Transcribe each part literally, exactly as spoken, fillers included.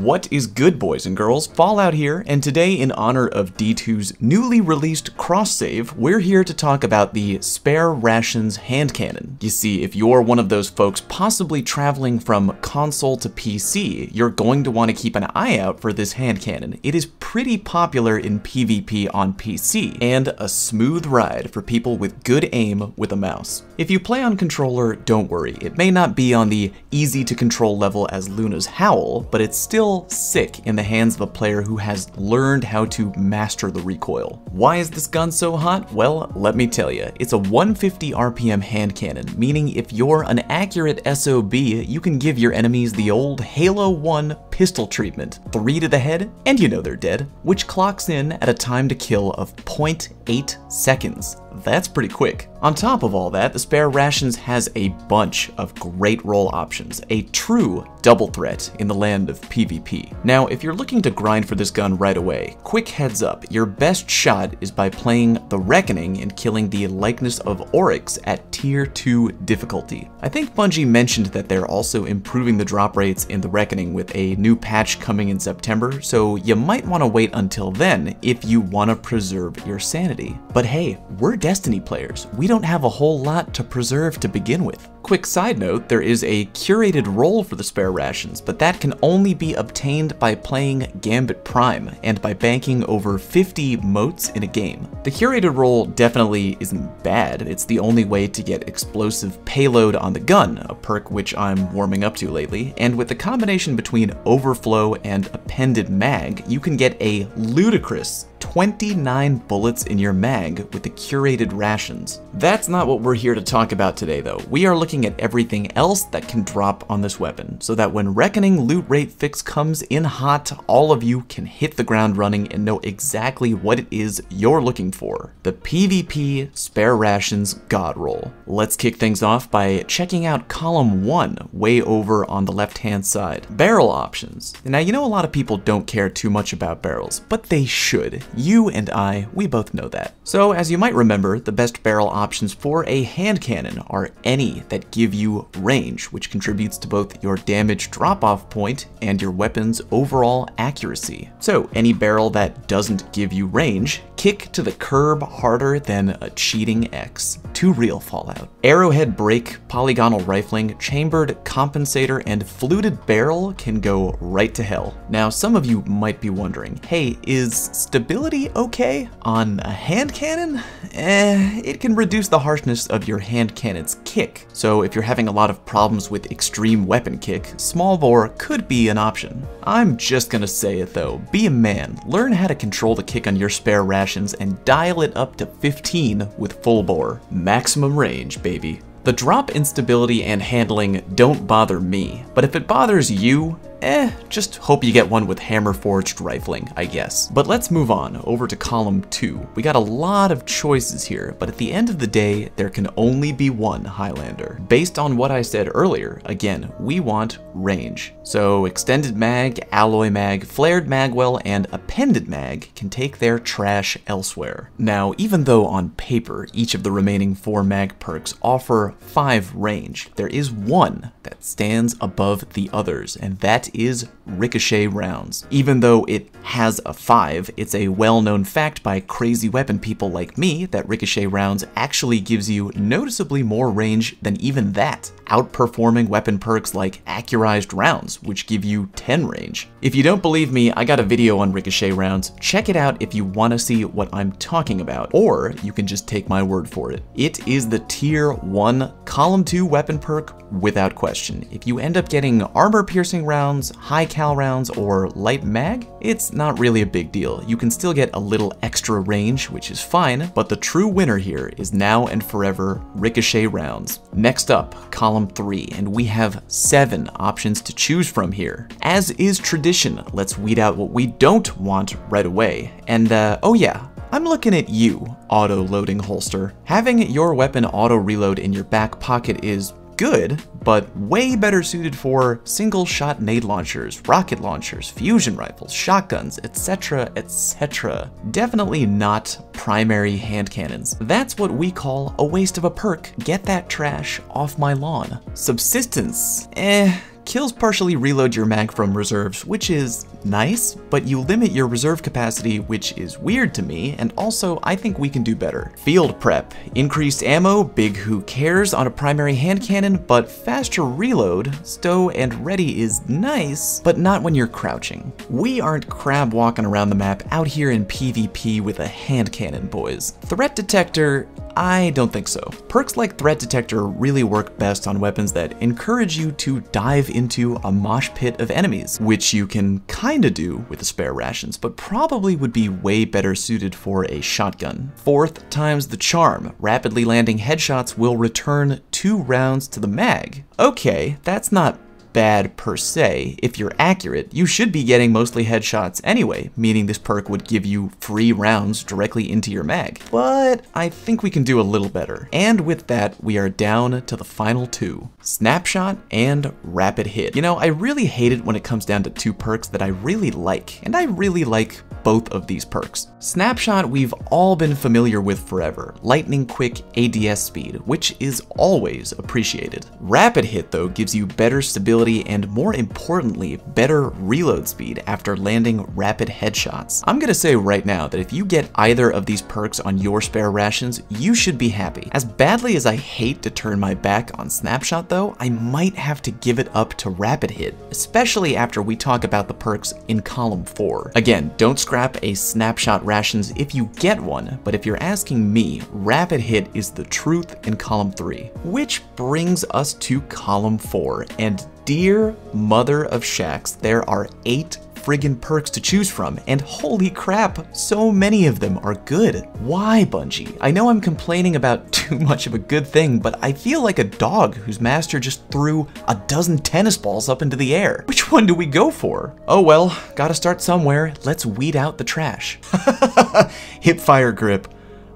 What is good, boys and girls? Fallout here, and today in honor of D two's newly released cross save, we're here to talk about the Spare Rations hand cannon. You see, if you're one of those folks possibly traveling from console to P C, you're going to want to keep an eye out for this hand cannon. It is pretty popular in PvP on P C, and a smooth ride for people with good aim with a mouse. If you play on controller, don't worry, it may not be on the easy to control level as Luna's Howl, but it's still sick in the hands of a player who has learned how to master the recoil. Why is this gun so hot? Well, let me tell you. It's a one fifty R P M hand cannon, meaning if you're an accurate S O B, you can give your enemies the old Halo one pistol treatment. Three to the head, and you know they're dead, which clocks in at a time to kill of zero point eight seconds. That's pretty quick. On top of all that, the Spare Rations has a bunch of great roll options, a true double threat in the land of PvP. Now, if you're looking to grind for this gun right away, quick heads up, your best shot is by playing the Reckoning and killing the likeness of Oryx at tier two difficulty. I think Bungie mentioned that they're also improving the drop rates in the Reckoning with a new patch coming in September, so you might want to wait until then if you want to preserve your sanity. But hey, we're Destiny players. We don't have a whole lot to preserve to begin with. Quick side note, there is a curated roll for the Spare Rations, but that can only be obtained by playing Gambit Prime and by banking over fifty motes in a game. The curated roll definitely isn't bad, it's the only way to get explosive payload on the gun, a perk which I'm warming up to lately, and with the combination between overflow and appended mag, you can get a ludicrous twenty-nine bullets in your mag with the curated rations. That's not what we're here to talk about today though. We are looking at everything else that can drop on this weapon, so that when Reckoning loot rate fix comes in hot, all of you can hit the ground running and know exactly what it is you're looking for. The PvP Spare Rations God Roll. Let's kick things off by checking out column one, way over on the left hand side. Barrel options. Now you know a lot of people don't care too much about barrels, but they should. You and I, we both know that. So as you might remember, the best barrel options for a hand cannon are any that give you range, which contributes to both your damage drop-off point and your weapon's overall accuracy. So any barrel that doesn't give you range, kick to the curb harder than a cheating X. Too real Fallout. Arrowhead break, polygonal rifling, chambered compensator, and fluted barrel can go right to hell. Now some of you might be wondering, hey, is stability okay on a hand cannon? Eh, it can reduce the harshness of your hand cannon's kick. So if you're having a lot of problems with extreme weapon kick, small bore could be an option. I'm just gonna say it though, be a man, learn how to control the kick on your Spare Rations and dial it up to fifteen with full bore. Maximum range, baby. The drop instability and handling don't bother me, but if it bothers you, eh, just hope you get one with hammer-forged rifling, I guess. But let's move on over to column two. We got a lot of choices here, but at the end of the day, there can only be one Highlander. Based on what I said earlier, again, we want range. So extended mag, alloy mag, flared magwell, and appended mag can take their trash elsewhere. Now, even though on paper, each of the remaining four mag perks offer five range, there is one that stands above the others, and that is Ricochet Rounds. Even though it has a five, it's a well-known fact by crazy weapon people like me that Ricochet Rounds actually gives you noticeably more range than even that, outperforming weapon perks like Accurized Rounds, which give you ten range. If you don't believe me, I got a video on Ricochet Rounds. Check it out if you want to see what I'm talking about, or you can just take my word for it. It is the tier one column two weapon perk without question. If you end up getting Armor Piercing Rounds, High Cal Rounds, or Light Mag, it's not really a big deal. You can still get a little extra range, which is fine, but the true winner here is now and forever Ricochet Rounds. Next up, column three, and we have seven options to choose from here. As is tradition, let's weed out what we don't want right away. And uh, oh yeah, I'm looking at you, auto-loading holster. Having your weapon auto-reload in your back pocket is good, but way better suited for single-shot nade launchers, rocket launchers, fusion rifles, shotguns, et cetera, et cetera. Definitely not primary hand cannons. That's what we call a waste of a perk. Get that trash off my lawn. Subsistence. Eh. Kills partially reload your mag from reserves, which is nice, but you limit your reserve capacity, which is weird to me, and also I think we can do better. Field prep. Increased ammo, big who cares on a primary hand cannon, but faster reload, stow and ready is nice, but not when you're crouching. We aren't crab walking around the map out here in PvP with a hand cannon, boys. Threat detector, I don't think so. Perks like Threat detector really work best on weapons that encourage you to dive into a mosh pit of enemies, which you can kinda do with the Spare Rations, but probably would be way better suited for a shotgun. Fourth Times the Charm. Rapidly landing headshots will return two rounds to the mag. Okay, that's not bad per se. If you're accurate, you should be getting mostly headshots anyway, meaning this perk would give you free rounds directly into your mag. But I think we can do a little better. And with that, we are down to the final two, Snapshot and Rapid Hit. You know, I really hate it when it comes down to two perks that I really like, and I really like both of these perks. Snapshot we've all been familiar with forever, lightning quick A D S speed, which is always appreciated. Rapid Hit though gives you better stability and, more importantly, better reload speed after landing rapid headshots. I'm gonna say right now that if you get either of these perks on your Spare Rations, you should be happy. As badly as I hate to turn my back on Snapshot though, I might have to give it up to Rapid Hit, especially after we talk about the perks in column four. Again, don't scrap a Snapshot Rations if you get one, but if you're asking me, Rapid Hit is the truth in column three. Which brings us to column four, and dear mother of shacks, there are eight friggin' perks to choose from, and holy crap, so many of them are good. Why, Bungie? I know I'm complaining about too much of a good thing, but I feel like a dog whose master just threw a dozen tennis balls up into the air. Which one do we go for? Oh well, gotta start somewhere. Let's weed out the trash. Hip fire grip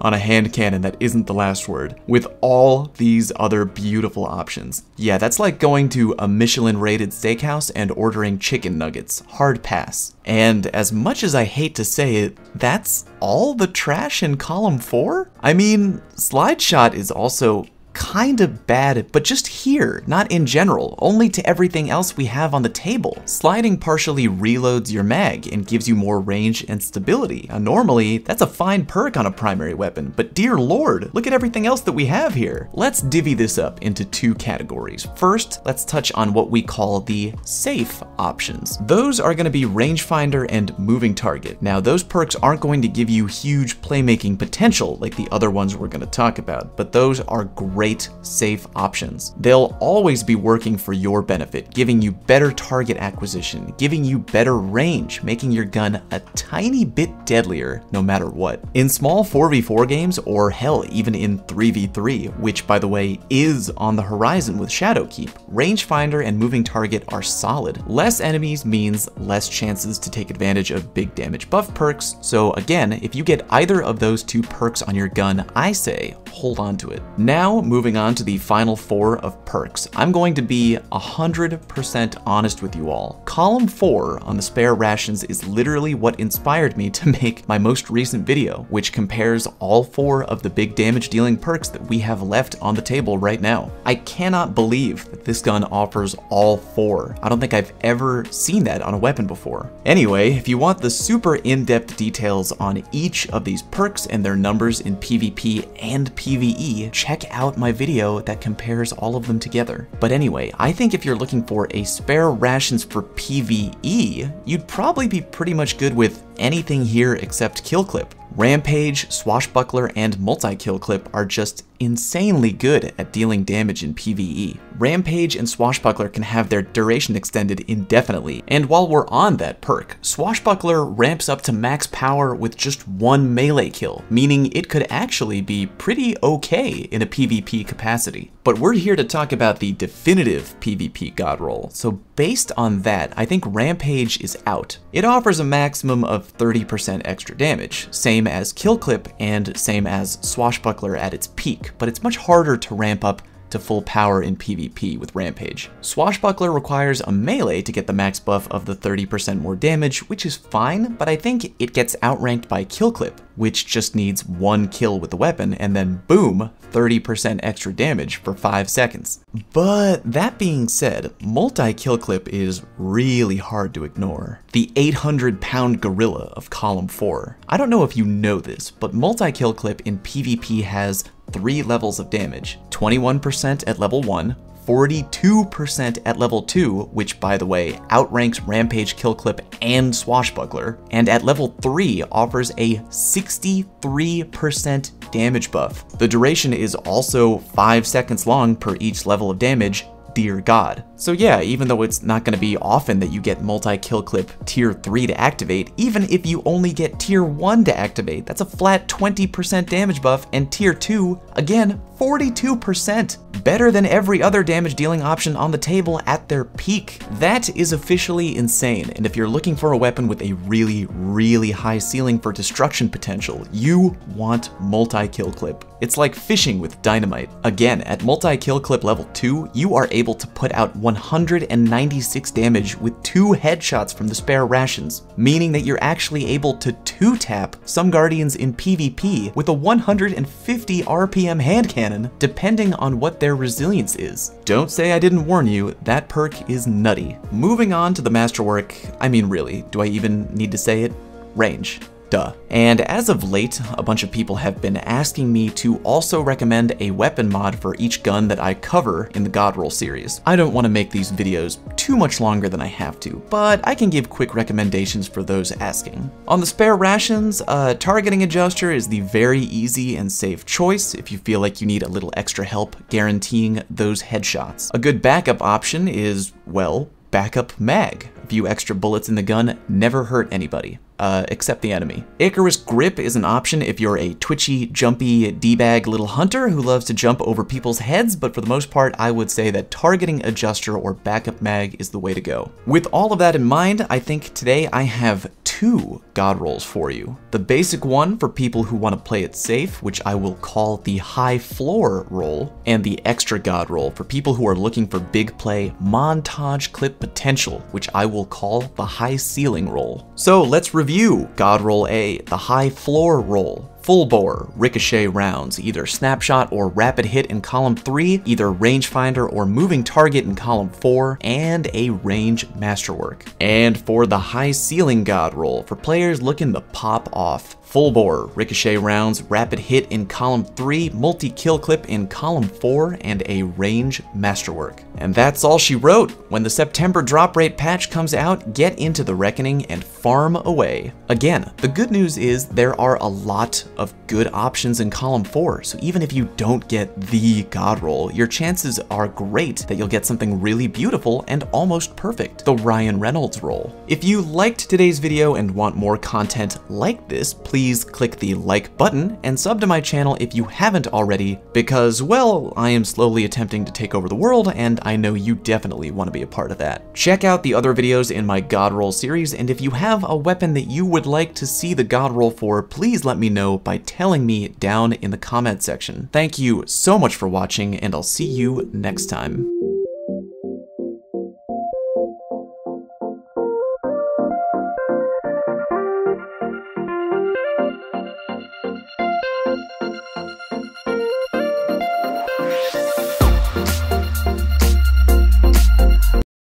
on a hand cannon that isn't the last word, with all these other beautiful options. Yeah, that's like going to a Michelin-rated steakhouse and ordering chicken nuggets. Hard pass. And as much as I hate to say it, that's all the trash in column four? I mean, Slideshot is also kinda bad, but just here, not in general, only to everything else we have on the table. Sliding partially reloads your mag and gives you more range and stability. Now, normally, that's a fine perk on a primary weapon, but dear lord, look at everything else that we have here. Let's divvy this up into two categories. First, let's touch on what we call the safe options. Those are gonna be rangefinder and moving target. Now, those perks aren't going to give you huge playmaking potential like the other ones we're gonna talk about, but those are great. Great safe options. They'll always be working for your benefit, giving you better target acquisition, giving you better range, making your gun a tiny bit deadlier no matter what. In small four v four games, or hell, even in three v three, which by the way is on the horizon with Shadowkeep, rangefinder and moving target are solid. Less enemies means less chances to take advantage of big damage buff perks, so again, if you get either of those two perks on your gun, I say hold on to it. Now, moving on to the final four of perks. I'm going to be one hundred percent honest with you all. Column four on the Spare Rations is literally what inspired me to make my most recent video, which compares all four of the big damage dealing perks that we have left on the table right now. I cannot believe that this gun offers all four. I don't think I've ever seen that on a weapon before. Anyway, if you want the super in-depth details on each of these perks and their numbers in PvP and PvE, check out my video that compares all of them together. But anyway, I think if you're looking for a Spare Rations for PvE, you'd probably be pretty much good with anything here except Kill Clip. Rampage, Swashbuckler, and Multi-Kill Clip are just insanely good at dealing damage in PvE. Rampage and Swashbuckler can have their duration extended indefinitely, and while we're on that perk, Swashbuckler ramps up to max power with just one melee kill, meaning it could actually be pretty okay in a PvP capacity. But we're here to talk about the definitive PvP god roll, so based on that, I think Rampage is out. It offers a maximum of thirty percent extra damage, same as Kill Clip and same as Swashbuckler at its peak, but it's much harder to ramp up to full power in PvP with Rampage. Swashbuckler requires a melee to get the max buff of the thirty percent more damage, which is fine, but I think it gets outranked by Kill Clip, which just needs one kill with the weapon and then boom, thirty percent extra damage for five seconds. But that being said, Multi-Kill Clip is really hard to ignore. The eight hundred pound gorilla of Column four. I don't know if you know this, but Multi-Kill Clip in PvP has three levels of damage, twenty-one percent at level one, forty-two percent at level two, which by the way, outranks Rampage, Kill Clip, and Swashbuckler, and at level three offers a sixty-three percent damage buff. The duration is also five seconds long per each level of damage, dear God. So yeah, even though it's not going to be often that you get Multi-Kill Clip tier three to activate, even if you only get tier one to activate, that's a flat twenty percent damage buff, and tier two, again, forty-two percent. Better than every other damage dealing option on the table at their peak. That is officially insane, and if you're looking for a weapon with a really, really high ceiling for destruction potential, you want Multi-Kill Clip. It's like fishing with dynamite. Again, at Multi-Kill Clip level two, you are able to put out one hundred ninety-six damage with two headshots from the Spare Rations, meaning that you're actually able to two-tap some Guardians in PvP with a one hundred fifty R P M hand cannon, depending on what their resilience is. Don't say I didn't warn you, that perk is nutty. Moving on to the masterwork, I mean really, do I even need to say it? Range. Duh. And as of late, a bunch of people have been asking me to also recommend a weapon mod for each gun that I cover in the God Roll series. I don't want to make these videos too much longer than I have to, but I can give quick recommendations for those asking. On the Spare Rations, uh, Targeting Adjuster is the very easy and safe choice if you feel like you need a little extra help guaranteeing those headshots. A good backup option is, well, Backup Mag. A few extra bullets in the gun never hurt anybody. Uh, except the enemy. Icarus Grip is an option if you're a twitchy, jumpy, d-bag little hunter who loves to jump over people's heads, but for the most part, I would say that Targeting Adjuster or Backup Mag is the way to go. With all of that in mind, I think today I have two God Rolls for you. The basic one for people who want to play it safe, which I will call the High Floor Roll, and the Extra God Roll for people who are looking for big play montage clip potential, which I will call the High Ceiling Roll. So let's review View God Roll A, the High Floor Roll. Full bore, Ricochet Rounds, either Snapshot or Rapid Hit in column three, either Rangefinder or Moving Target in column four, and a Range Masterwork. And for the High Ceiling God Roll, for players looking to pop off, full bore, Ricochet Rounds, Rapid Hit in column three, Multi-Kill Clip in column four, and a Range Masterwork. And that's all she wrote. When the September drop rate patch comes out, get into the Reckoning and farm away. Again, the good news is there are a lot of good options in column four, so even if you don't get the God Roll, your chances are great that you'll get something really beautiful and almost perfect, the Ryan Reynolds Roll. If you liked today's video and want more content like this, please click the like button and sub to my channel if you haven't already, because, well, I am slowly attempting to take over the world, and I know you definitely want to be a part of that. Check out the other videos in my God Roll series, and if you have a weapon that you would like to see the God Roll for, please let me know by telling me down in the comment section. Thank you so much for watching, and I'll see you next time.